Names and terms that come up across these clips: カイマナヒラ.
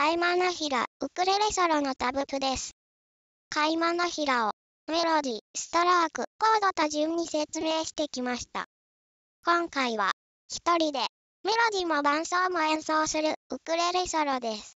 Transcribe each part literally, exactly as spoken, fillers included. カイマナヒラ、ウクレレソロのタブ譜です。カイマナヒラをメロディ、ストローク、コードと順に説明してきました。今回は一人でメロディも伴奏も演奏するウクレレソロです。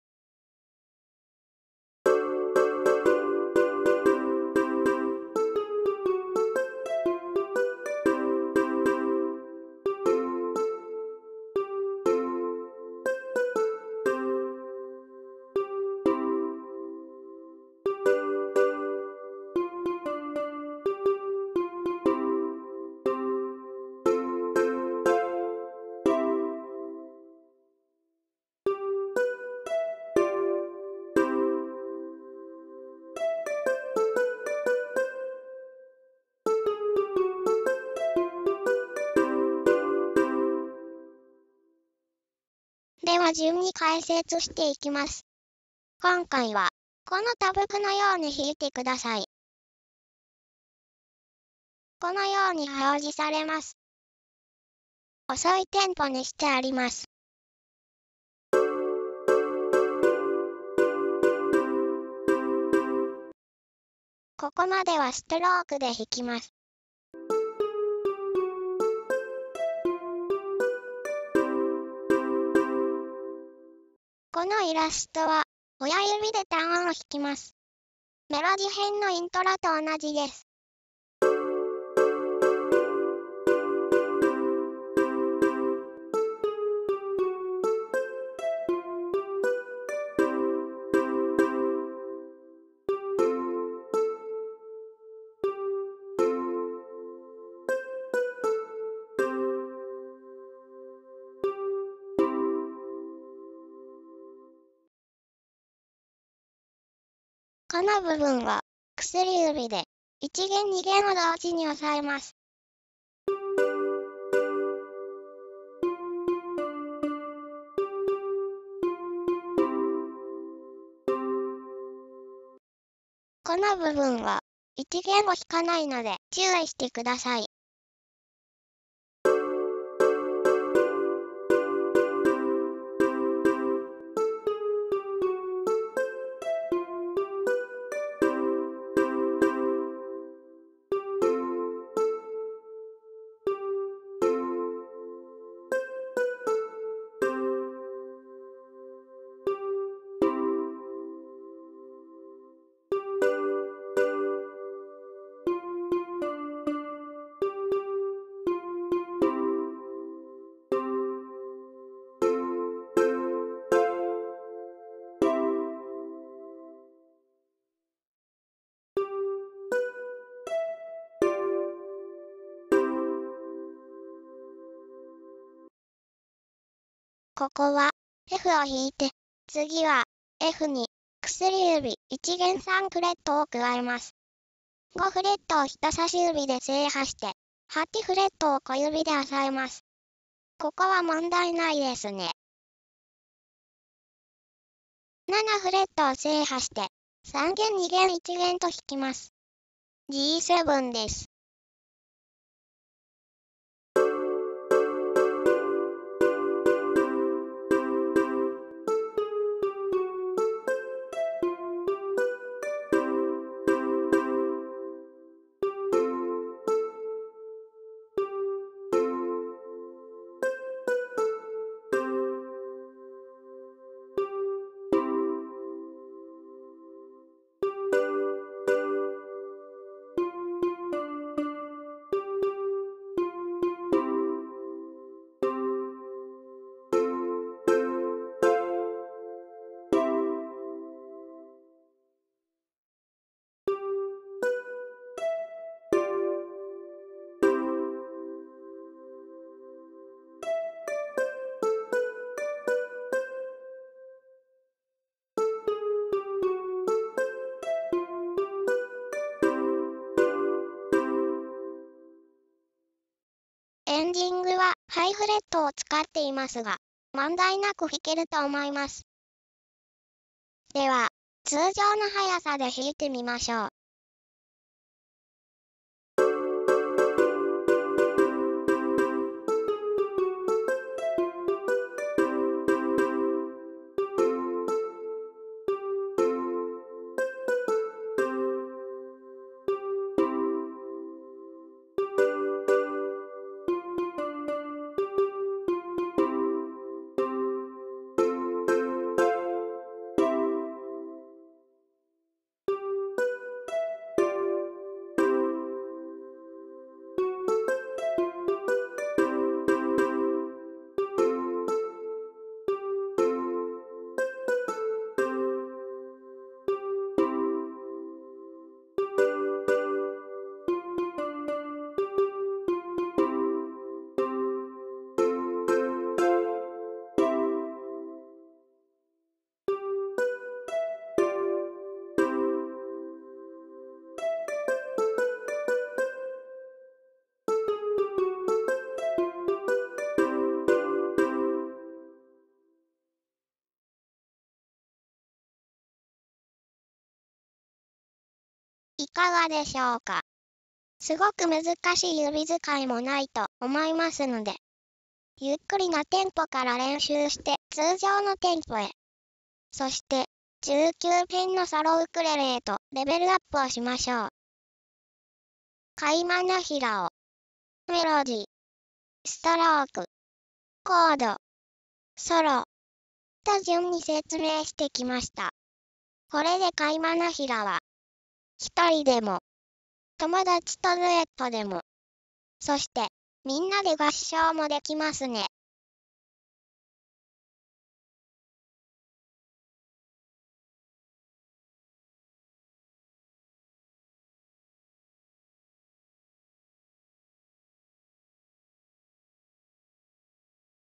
では順に解説していきます。今回はこのタブ譜のように弾いてください。このように表示されます。遅いテンポにしてあります。ここまではストロークで弾きます。このイラストは親指で単音を弾きます。メロディ編のイントロと同じです。この部分は薬指でいち弦に弦を同時に押さえます。この部分はいち弦を弾かないので注意してください。ここは F を弾いて、次は F に薬指いち弦さんフレットを加えます。ごフレットを人差し指で制覇して、はちフレットを小指で押さえます。ここは問題ないですね。ななフレットを制覇して、さん弦に弦いち弦と弾きます。ジーセブン です。エンディングはハイフレットを使っていますが、問題なく弾けると思います。では、通常の速さで弾いてみましょう。いかがでしょうか。すごく難しい指使いもないと思いますので、ゆっくりなテンポから練習して通常のテンポへ。そして、じゅうきゅうピンのソロウクレレへとレベルアップをしましょう。カイマナヒラを。メロディー、ストローク、コード、ソロ、と順に説明してきました。これでカイマナヒラは、一人でも、友達とデュエットでも、そして、みんなで合唱もできますね。